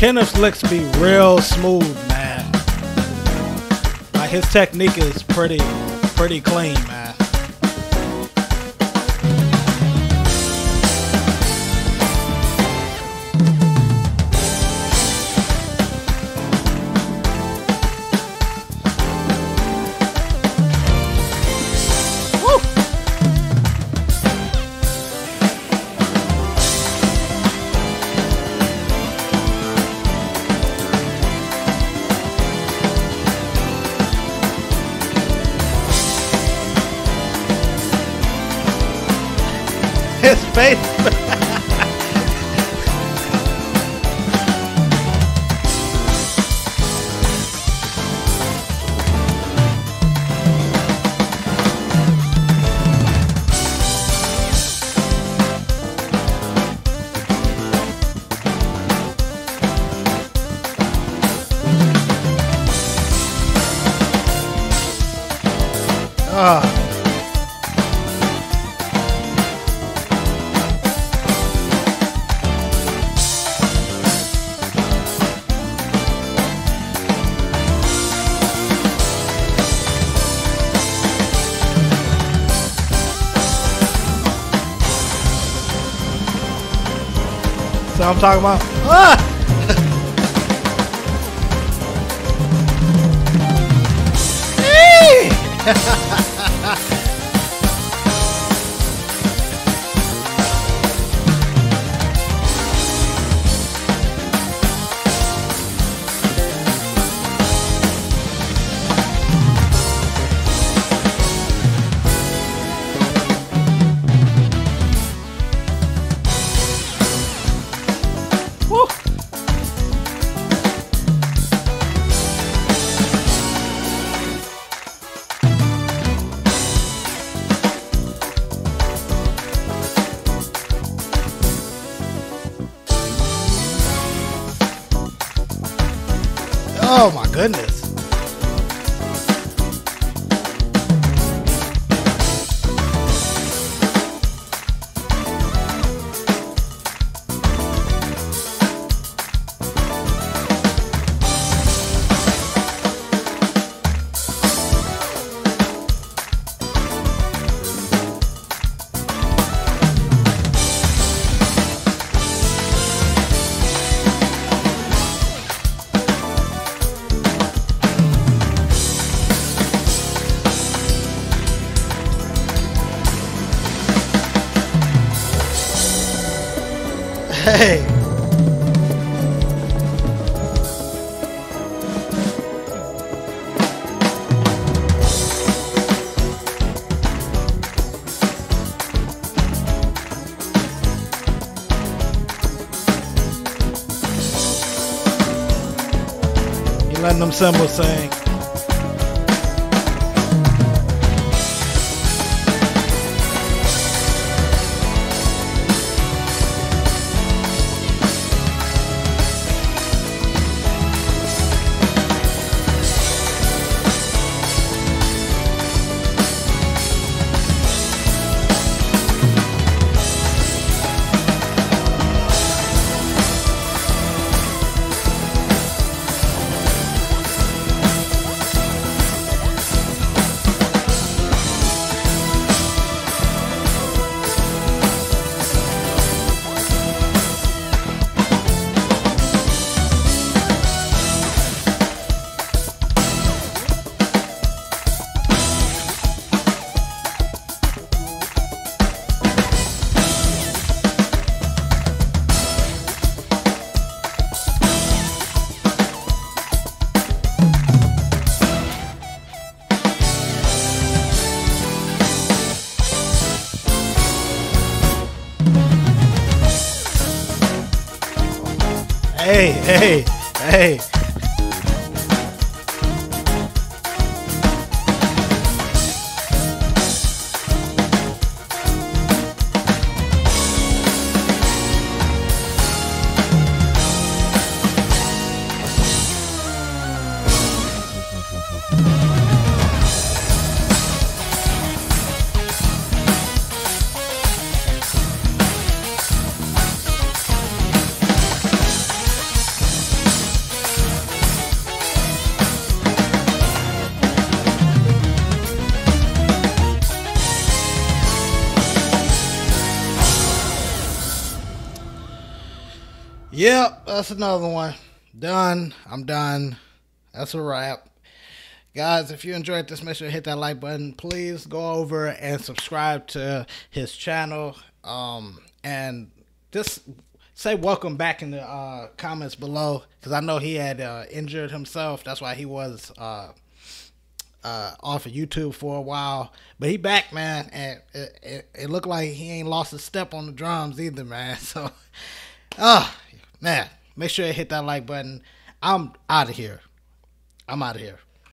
Kenneth's licks be real smooth, man. Like, his technique is pretty clean, man. His face. I'm talking about. Ah! Oh my goodness. Hey! You letting them cymbals sing. Hey. Yep, that's another one. Done. I'm done. That's a wrap. Guys, if you enjoyed this, make sure to hit that like button. Please go over and subscribe to his channel. And just say welcome back in the comments below, because I know he had injured himself. That's why he was off of YouTube for a while. But he back, man, and it looked like he ain't lost a step on the drums either, man. So, man, make sure to hit that like button. I'm out of here.